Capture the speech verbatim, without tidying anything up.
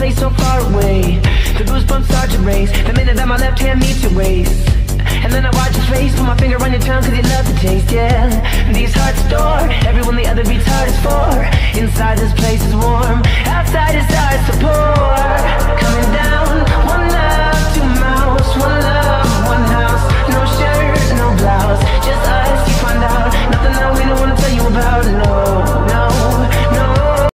place so far away. The goosebumps start to race the minute that my left hand meets your waist. And then I watch his face, put my finger on your tongue, cause you love the taste, yeah. These hearts adored, everyone the other beats hardest for. Inside this place is warm.